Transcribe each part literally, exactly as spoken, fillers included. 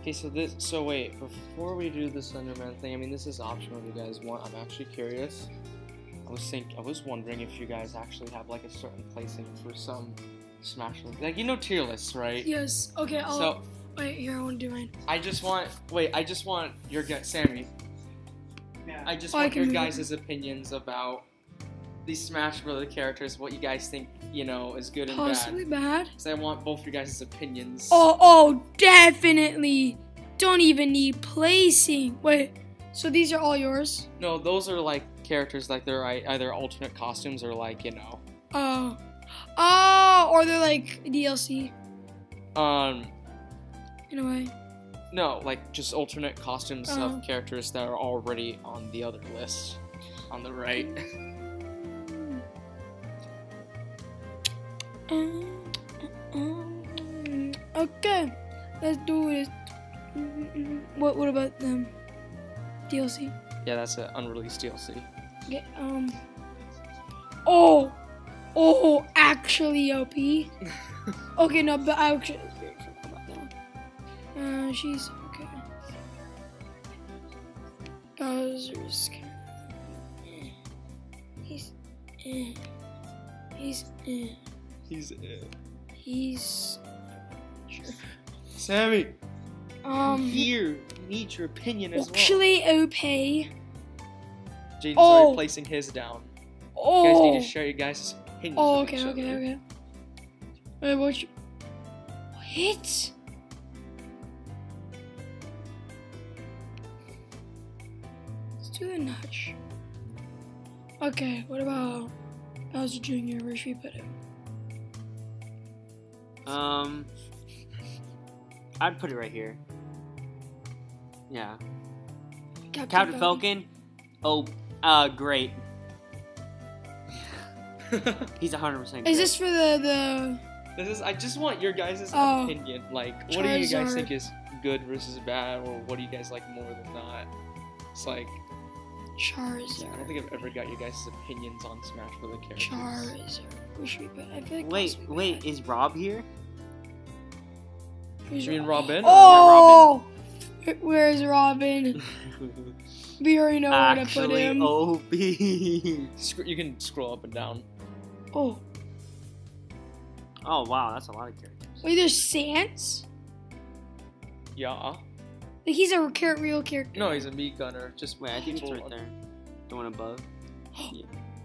Okay, so this, so wait, before we do the Slenderman thing, I mean, this is optional if you guys want. I'm actually curious. I was think, I was wondering if you guys actually have like a certain placing for some Smash, like, you know, tier lists, right? Yes. Okay. I'll, so wait, here, I want to do mine. I just want, wait, I just want your guys, Sammy. Yeah. I just oh, want I your guys' opinions about these Smash Brothers characters, what you guys think, you know, is good and bad. Possibly bad. So I want both your guys' opinions. Oh, oh, definitely. Don't even need placing. Wait, so these are all yours? No, those are like characters, like they're either alternate costumes or like, you know. Oh, oh, or they're like D L C. Um. In a way. No, like just alternate costumes uh-huh. of characters that are already on the other list, on the right. Okay, let's do it. What What about them? D L C? Yeah, that's an unreleased D L C. Okay, um... Oh! Oh, actually, O P. Okay, no, but I actually... about that one. Uh, she's... okay. Bowser's... He's... Eh. He's... Eh. He's it. He's sure. Sammy. Um. Here, need your opinion as well. Actually, O P. Jaden's already placing his down. Oh. You guys need to share your guys' opinions. Oh, okay, okay, okay. Wait, what? You... What? Let's do a notch. Okay, what about Bowser Junior? Where should we put him? Um, I'd put it right here. Yeah. Captain, Captain Falcon. Falcon. Oh, uh, great. He's a hundred percent. Is this for the the? This is. I just want your guys' uh, opinion. Like, what Charizard. do you guys think is good versus bad, or what do you guys like more than not? It's like. Charizard. I don't think I've ever got you guys' opinions on Smash Bros. Characters. Charizard. Where should we put? I feel like wait, wait, is Rob here? Who's you mean Robin? Oh! Yeah, Robin. Where's Robin? We already know where to put him. Actually, O B. You can scroll up and down. Oh. Oh, wow, that's a lot of characters. Wait, there's Sans? Yeah. Like he's a real character. No, he's a meat gunner. Just wait, I think it's right there. The one above. Yeah.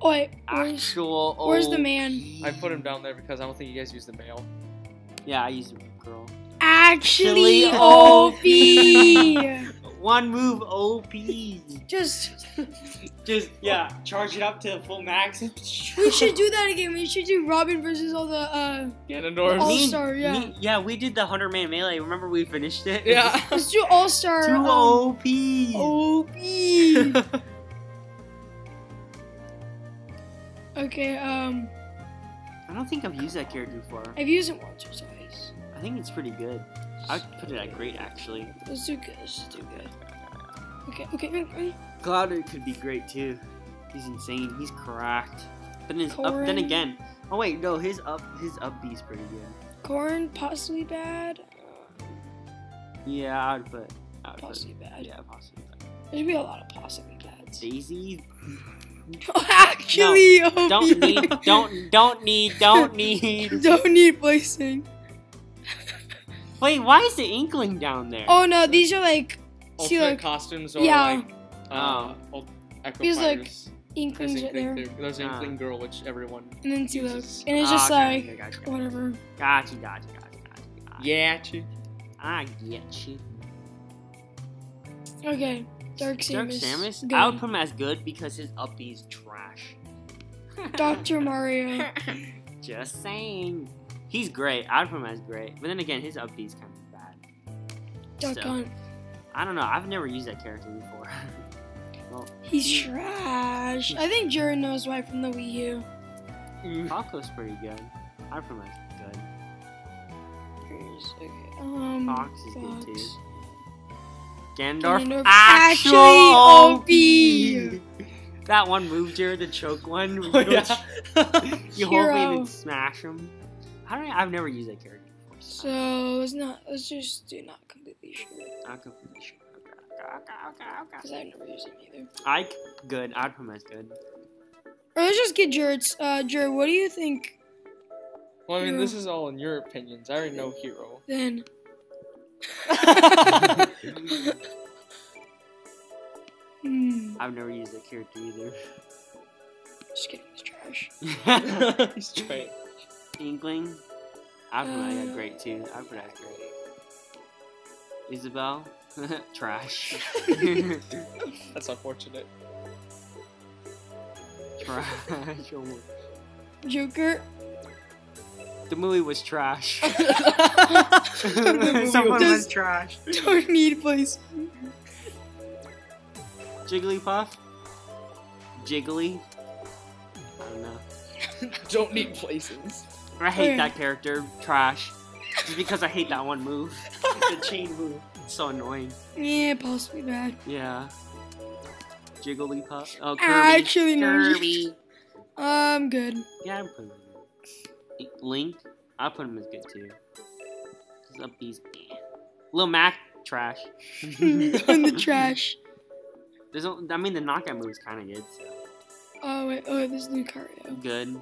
Oh, wait, where's, Actual where's the man? I put him down there because I don't think you guys use the male. Yeah, I use the girl. Actually, O P. One move, O P. Just, just yeah, charge it up to full max. We should do that again. We should do Robin versus all the uh, Ganondorf. All Star, me, yeah. Me, yeah, we did the hundred man melee. Remember we finished it? Yeah. Let's do All Star. Two um, O P. O P. Okay. Um. I don't think I've used that character before. I've used it once or twice. I think it's pretty good. I'd put it at great, actually. Let's do good. Let's do good. Okay, okay, okay. Clouder could be great, too. He's insane. He's cracked. But then, his up, then again. Oh, wait, no. His up his up B's pretty good. Corrin, possibly bad. Yeah, I would put. I would possibly put, bad. Yeah, possibly bad. There should be a lot of possibly bads. Daisy? Actually, no, O P. Don't need, don't, don't need, don't need. Don't need placing. Wait, why is the Inkling down there? Oh no, these are like alternate like, costumes or yeah. like uh, oh. Echo Fighters. Like Inklings right there. There's an Inkling girl, which everyone and then see those. And it's just oh, okay, like gotcha, gotcha, whatever. Gotcha, gotcha, gotcha, gotcha. Yeah, you. I get you. Okay, Dark Samus. Dark Samus. Good. I would put him as good because his uppie is trash. Doctor Mario. Just saying. He's great. I'd put him as great. But then again, his upbeat's kind of bad. Duck Hunt. So, I don't know. I've never used that character before. Well, he's he, trash. I think Jiren knows why from the Wii U. Falco's pretty good. I'd put him as good. Here's, okay. um, Fox is Fox. good too. Ganondorf. Ganondorf actually O P. That one move, Jiren, the choke one. Oh, yeah. You Hero. Hold him and smash him. I don't know, I've never used that character before. So it's not, let's just do not completely sure. Not completely sure. Okay, okay, okay. Because I've never used it either. I good. I promise good. Or let's just get Jared's. Uh, Jared, what do you think? Well, I mean, Hero? This is all in your opinions. I already know Hero. Then. hmm. I've never used that character either. Just kidding. He's trash. He's trash. Inkling. I promise uh, I got great too. I promise I got great. Isabel. Trash. That's unfortunate. Trash. Joker. The movie was trash. movie Someone was trash. Don't need place. Jigglypuff. Jiggly. I don't know. Don't need places. I hate that character. Trash. Just because I hate that one move. The chain move. It's so annoying. Yeah, possibly bad. Yeah. Jigglypuff. Oh, Kirby. Actually, no. Kirby. I'm good. Yeah, I'm putting him good. Link. I put him as good too. Just up these. Lil Mac. Trash. In the trash. There's. A, I mean, the knockout move is kind of good. So. Oh wait. Oh, this is Lucario. Good.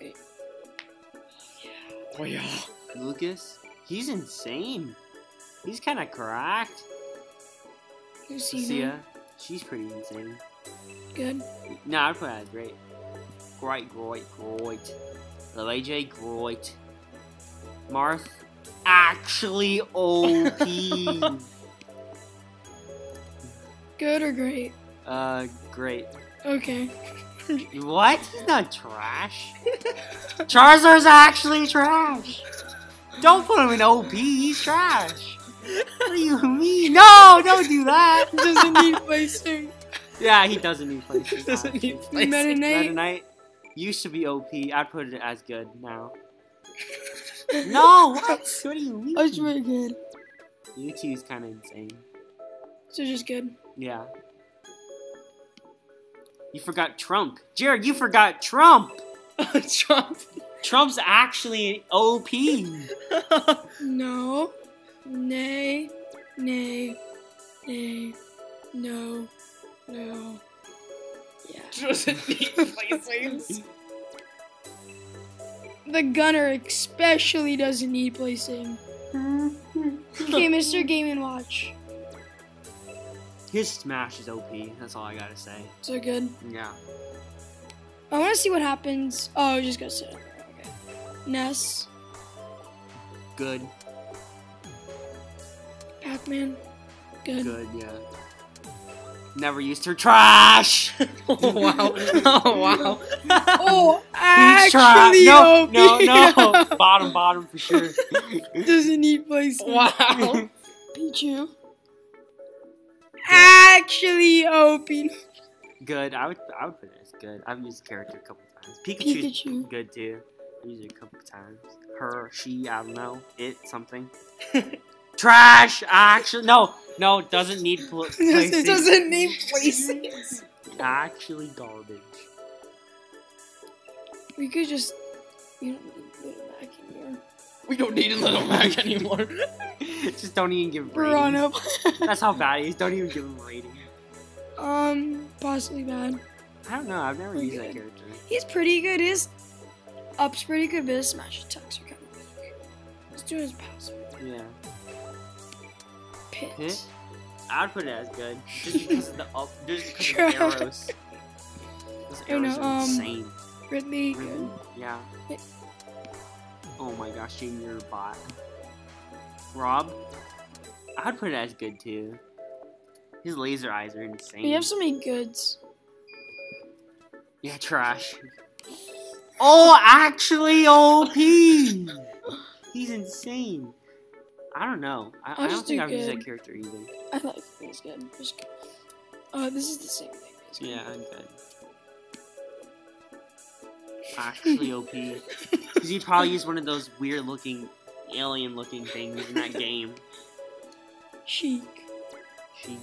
Wait. Oh yeah. Lucas. He's insane. He's kind of cracked. You see Lucia, him? She's pretty insane. Good. No, I put that as great. Great, great, great. Luigi, great. Marth, actually O P. Good or great? Uh, great. Okay. What? He's not trash. Charizard's actually trash. Don't put him in O P, he's trash. What do you mean? No, don't do that. He doesn't need placing. Yeah, he doesn't need placing. doesn't actually. need placing. Meta Knight. Meta Knight used to be O P. I'd put it as good now. No, what? What do you mean? That's really good. U two's kind of insane. So just good? Yeah. You forgot Trump. Jared, you forgot Trump. Trump. Trump's actually O P. No. Nay. Nay. Nay. No. No. Yeah. Doesn't need placings. The gunner especially doesn't need placing. Okay, Mister Game and Watch. His smash is O P. That's all I gotta say. So good? Yeah. I wanna see what happens. Oh, I just gotta sit. Ness. Good. Pac-Man. Good. Good, yeah. Never used her. Trash! Oh, wow. Oh, wow. Oh, actually, no, no, no. Bottom, bottom for sure. Doesn't need places. Wow. Pichu. Actually, O P. Good. I would, I would put it as good. I've used the character a couple times. Pikachu's Pikachu. Good, too. Use it a couple times. Her, she, I don't know, it, something. Trash. Actually, no, no, doesn't need pl places. It doesn't need places. Actually, garbage. We could just. We don't need Little Mac anymore. We don't need Little Mac anymore. Just don't even give him ratings. That's how bad he is. Don't even give him a rating. Um, possibly bad. I don't know. I've never We're used good. that character. He's pretty good. His up's pretty good, but his smash attacks are kind of weak. Let's do his pass. Yeah. Pit. Pit? I'd put it as good. Just because of the up. Just because of the arrows. Those arrows know, are um, insane. Ridley. Ridley? Yeah. Pit. Oh my gosh, Junior Bot. Rob? I'd put it as good too. His laser eyes are insane. We have so many goods. Yeah, trash. Oh, actually, O P. He's insane. I don't know. I, I don't think I've used that character either. I thought he was good. Oh, uh, this is the same thing. It's yeah, good. I'm good. Actually, O P. Because he probably used one of those weird-looking, alien-looking things in that game. Sheik. Sheik.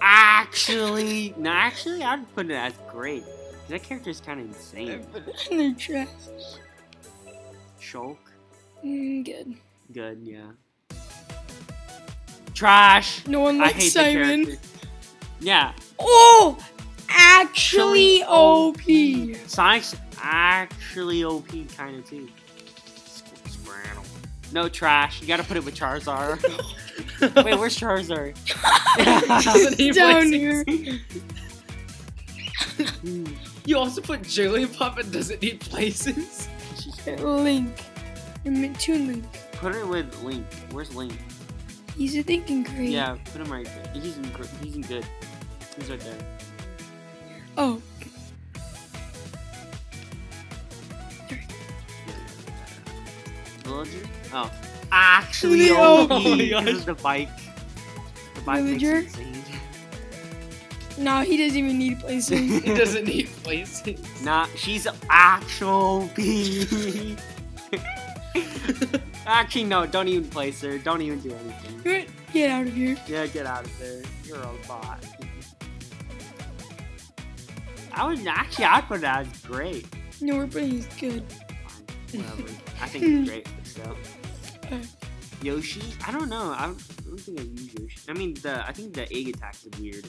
Actually, no, actually, I'd put it as great. That character is kind of insane. They're trash. Shulk? Mm, good. Good, yeah. Trash! No one likes I hate Simon. The yeah. Oh! Actually O P. Sonic's actually O P kind of too. No trash. You gotta put it with Charizard. Wait, where's Charizard? He's down here. You also put Jigglypuff and doesn't need places. Link. I meant to Link. Put it with Link. Where's Link? He's a thinking green. Yeah, put him right there. He's in, he's in good. He's right there. Oh. Villager? Oh. Actually, oh my gosh. The bike. The bike Villager? No, he doesn't even need places. He doesn't need places. Nah, she's actual B. Actually, no, don't even place her. Don't even do anything. Get out of here. Yeah, get out of there. You're a bot. I was actually, I thought that was great. No, but he's good. Whatever. I think he's great, so. Uh, Yoshi? I don't know. I don't, I don't think I use Yoshi. I mean, the I think the egg attacks are weird.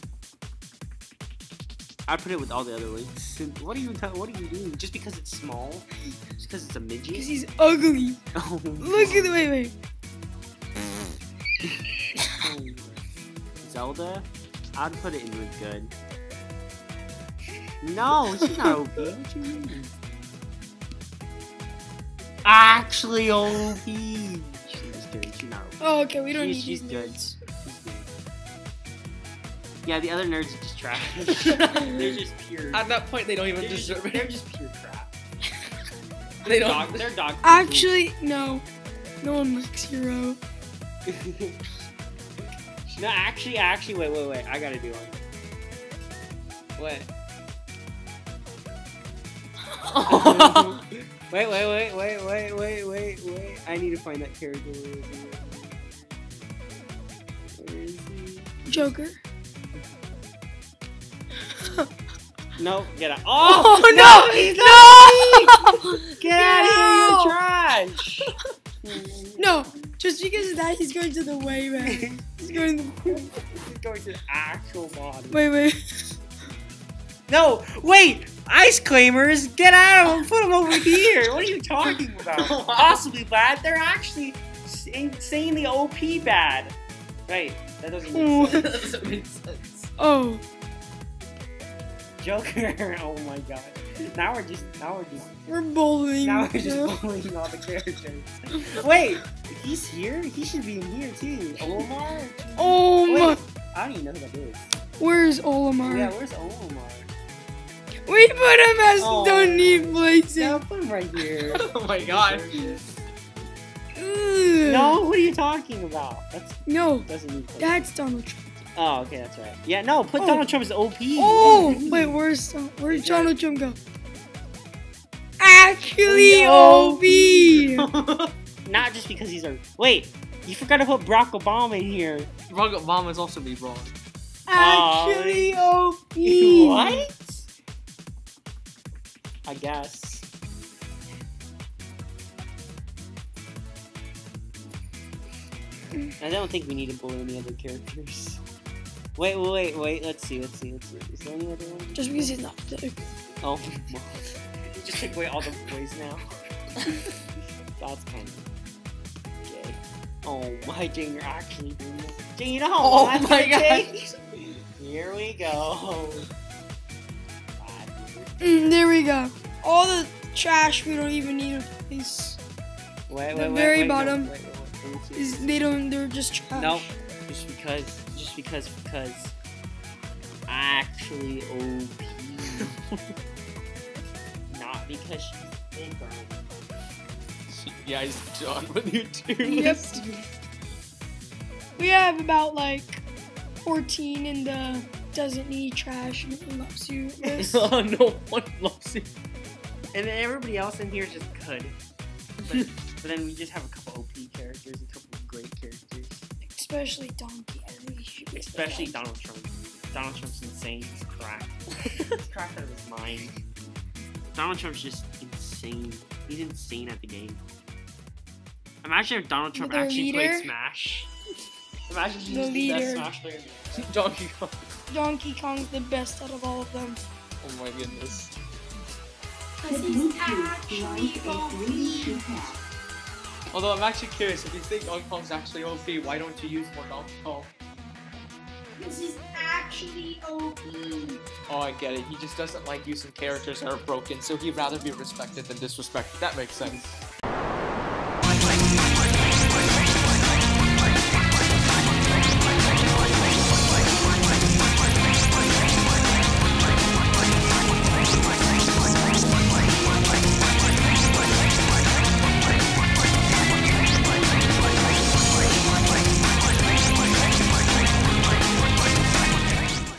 I'd put it with all the other links. What are you What are you doing? Just because it's small? Just because it's a midget? Because he's ugly. Oh, look at the wait, wait. Oh, Zelda? I'd put it in with good. No, she's not O P. What you mean? Actually, O P. She's good. She's not O P. Oh, okay. We don't she's, need she's good. She's good. Yeah, the other nerds are just trash. They're just pure. At that point, they don't even deserve it. They're just pure crap. They don't. Dog, they're dog. Actually, people. no. No one likes Hero. No, actually, actually, wait, wait, wait. I gotta do one. What? Wait, wait, wait, wait, wait, wait, wait, wait. I need to find that character. Where is he? Joker. No, get out. Oh, oh no! He's not no! Me! Get no! out of here, trash! No, just because of that, he's going to the way, man. He's going to the He's going to the actual body. Wait, wait. No, wait! Ice claimers, get out of them, put them over here. What are you talking about? Possibly bad. They're actually insanely O P bad. Right. That doesn't make sense. That doesn't make sense. Oh. Joker. Oh my god. Now we're just. Now we're just. We're bullying. Now we're just bullying all the characters. Wait. He's here. He should be in here too. Olimar. Oh my. I don't even know who that is. Where's Olimar? Yeah. Where's Olimar? We put him as oh, don't need places. Yeah, put him right here. Oh my god. No, what are you talking about? That's, no, doesn't need places. That's Donald Trump. Oh, okay, that's right. Yeah, no, put oh. Donald Trump as O P. Oh, O P. Wait, where's where's Donald Trump go? Actually, O P. Not just because he's a wait. You forgot to put Barack Obama in here. Barack Obama's also be wrong. Actually, oh, O P. What? I guess. I don't think we need to blow any other characters. Wait, wait, wait, wait. Let's see, let's see, let's see. Is there any other one? Just because he's not there. Oh, my. Just take away all the boys now. That's kind of gay. Oh, my Jane, you're actually doing this. Jane, you know how oh, I'm my god. Here we go. Mm, there we go. All the trash we don't even need is wait, the wait, very wait, bottom. No, wait, wait, wait. Is they don't? They're just trash. No, just because, just because, because actually O P, not because she's bigger. You guys done with you two? Yep. We have about like fourteen in the. Doesn't need trash. No one loves you. Oh, no one loves you. And then everybody else in here is just good. But, but then we just have a couple O P characters, a couple of great characters. Especially Donkey. I think he should be Especially Donald Trump. Donald Trump's insane. He's cracked. He's cracked out of his mind. Donald Trump's just insane. He's insane at the game. Imagine if Donald Trump the actually leader. played Smash. Imagine he the was leader. the best Smash player in the Donkey Kong. Donkey Kong's the best out of all of them. Oh my goodness. Because he's actually O P. Although I'm actually curious, if you think Donkey Kong's actually O P, why don't you use more Donkey Kong? Because he's actually O P. Oh, I get it. He just doesn't like using characters that are broken, so he'd rather be respected than disrespected. That makes sense.